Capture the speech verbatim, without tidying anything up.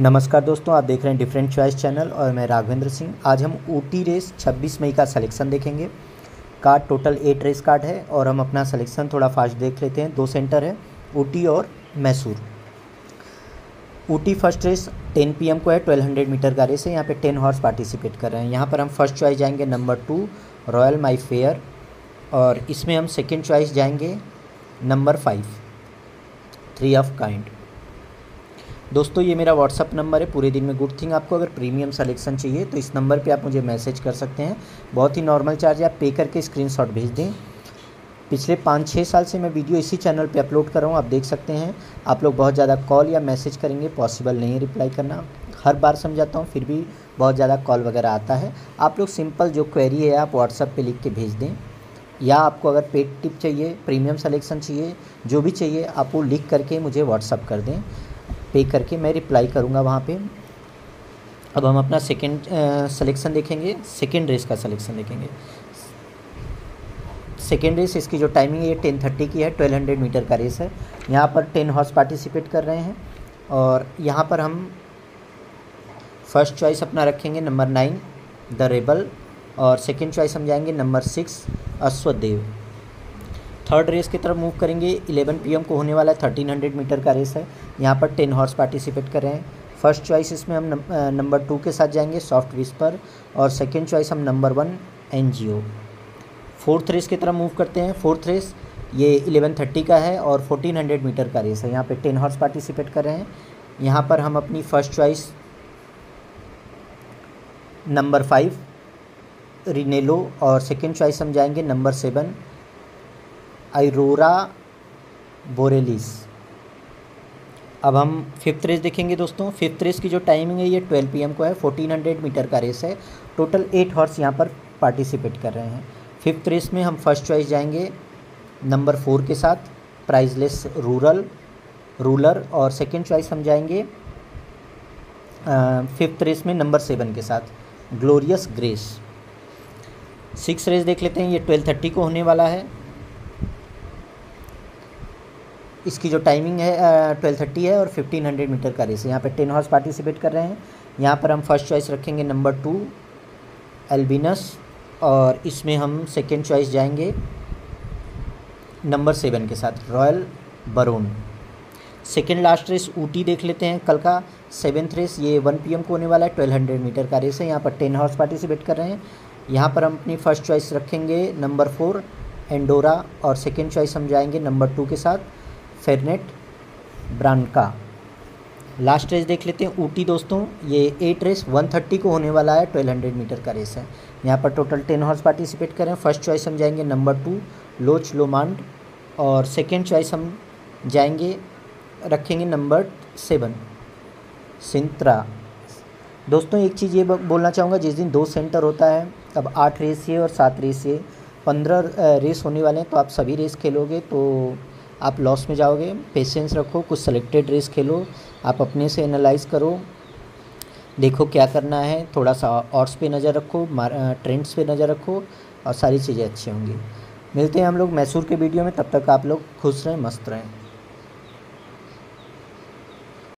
नमस्कार दोस्तों, आप देख रहे हैं डिफ्रेंट चॉइस चैनल और मैं राघवेंद्र सिंह। आज हम ऊटी रेस छब्बीस मई का सिलेक्शन देखेंगे। Card total eight race card है और हम अपना सिलेक्शन थोड़ा फास्ट देख लेते हैं। दो सेंटर है, ऊटी और Mysore. Ooty first race ten P M को है, ट्वेल्व हंड्रेड मीटर का रेस है। यहाँ पे टेन हॉर्स पार्टिसिपेट कर रहे हैं। यहाँ पर हम फर्स्ट चॉइस जाएंगे नंबर टू रॉयल माई फेयर और इसमें हम सेकेंड चॉइस जाएंगे number five three of kind. दोस्तों ये मेरा व्हाट्सअप नंबर है पूरे दिन में गुड थिंग। आपको अगर प्रीमियम सिलेक्शन चाहिए तो इस नंबर पे आप मुझे मैसेज कर सकते हैं। बहुत ही नॉर्मल चार्ज है, आप पे करके स्क्रीनशॉट भेज दें। पिछले पाँच छः साल से मैं वीडियो इसी चैनल पे अपलोड कर रहा हूँ, आप देख सकते हैं। आप लोग बहुत ज़्यादा कॉल या मैसेज करेंगे, पॉसिबल नहीं है रिप्लाई करना। हर बार समझाता हूँ, फिर भी बहुत ज़्यादा कॉल वगैरह आता है। आप लोग सिंपल जो क्वेरी है आप व्हाट्सअप पर लिख के भेज दें, या आपको अगर पेड टिप चाहिए, प्रीमियम सिलेक्शन चाहिए, जो भी चाहिए आप वो लिख करके मुझे व्हाट्सअप कर दें। पे करके मैं रिप्लाई करूंगा वहाँ पे। अब हम अपना सेकेंड सिलेक्शन देखेंगे, सेकेंड रेस का सिलेक्शन देखेंगे। सेकेंड रेस, इसकी जो टाइमिंग है ये टेन थर्टी की है, ट्वेल्व हंड्रेड मीटर का रेस है। यहाँ पर टेन हॉर्स पार्टिसिपेट कर रहे हैं और यहाँ पर हम फर्स्ट चॉइस अपना रखेंगे नंबर नाइन द रेबल और सेकेंड चॉइस हम जाएंगे number six Ashwadev. Third race की तरफ मूव करेंगे। इलेवन पी एम को होने वाला है, थर्टीन हंड्रेड मीटर का रेस है। यहाँ पर टेन हॉर्स पार्टिसिपेट कर रहे हैं। फर्स्ट चॉइस इसमें हम नंबर टू के साथ जाएंगे सॉफ्ट विस्पर और सेकंड चॉइस हम number one N G O. Fourth race की तरफ मूव करते हैं। फोर्थ रेस ये इलेवन थर्टी का है और फोर्टीन हंड्रेड मीटर का रेस है। यहाँ पे टेन हॉर्स पार्टिसिपेट कर रहे हैं। यहाँ पर हम अपनी first choice number five Rinello और सेकेंड चॉइस हम जाएंगे नंबर सेवन आइरोरा बोरेलिस। अब हम फिफ्थ रेस देखेंगे दोस्तों। फिफ्थ रेस की जो टाइमिंग है ये ट्वेल्व पी एम को है, फोर्टीन हंड्रेड मीटर का रेस है। टोटल एट हॉर्स यहाँ पर पार्टिसिपेट कर रहे हैं। फिफ्थ रेस में हम फर्स्ट चॉइस जाएंगे नंबर फोर के साथ प्राइजलेस रूरल रूलर और सेकंड चॉइस हम जाएंगे फिफ्थ रेस में नंबर सेवन के साथ ग्लोरियस ग्रेस। सिक्स रेस देख लेते हैं। ये ट्वेल्व थर्टी को होने वाला है। इसकी जो टाइमिंग है ट्वेल्व थर्टी है और फिफ्टीन हंड्रेड मीटर का रेस है। यहाँ पर टेन हॉर्स पार्टिसिपेट कर रहे हैं। यहाँ पर हम फर्स्ट चॉइस रखेंगे नंबर टू अल्बिनस और इसमें हम सेकेंड चॉइस जाएंगे नंबर सेवन के साथ royal Baron. Second last race Ooty देख लेते हैं कल का। सेवेंथ रेस ये वन पी एम को होने वाला है, ट्वेल्व हंड्रेड मीटर का रेस है। यहाँ पर टेन हॉर्स पार्टिसिपेट कर रहे हैं। यहाँ पर हम अपनी फर्स्ट चॉइस रखेंगे नंबर फोर एंडोरा और सेकेंड चॉइस हम जाएंगे नंबर टू के साथ फेरनेट ब्रांका। लास्ट रेस देख लेते हैं ऊटी दोस्तों। ये एट रेस वन थर्टी को होने वाला है, ट्वेल्व हंड्रेड मीटर का रेस है। यहाँ पर टोटल टेन हॉर्स पार्टिसिपेट करें। फर्स्ट चॉइस हम जाएंगे नंबर टू लोच लोमांड और सेकेंड चॉइस हम जाएंगे रखेंगे नंबर सेवन सिंतरा। दोस्तों एक चीज़ ये बोलना चाहूँगा, जिस दिन दो सेंटर होता है अब आठ रेस ये और सात रेस ये पंद्रह रेस होने वाले हैं, तो आप सभी रेस खेलोगे तो आप लॉस में जाओगे। पेशेंस रखो, कुछ सेलेक्टेड रेस खेलो, आप अपने से एनालाइज करो, देखो क्या करना है। थोड़ा सा ऑड्स पे नज़र रखो, ट्रेंड्स पे नज़र रखो और सारी चीज़ें अच्छी होंगी। मिलते हैं हम लोग मैसूर के वीडियो में। तब तक आप लोग खुश रहें, मस्त रहें।